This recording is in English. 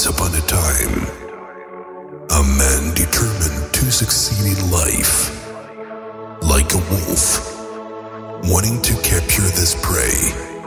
Once upon a time, a man determined to succeed in life, like a wolf, wanting to capture this prey.